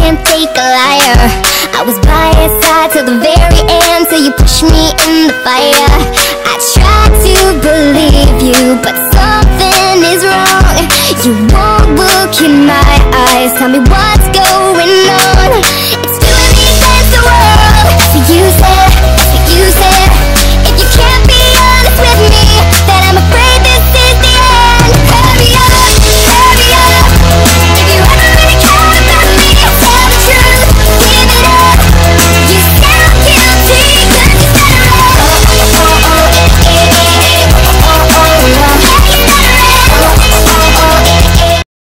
can't take a liar. I was by your side till the very end, till you pushed me in the fire. I tried to believe you, but something is wrong. You won't look in my eyes, tell me what's going on.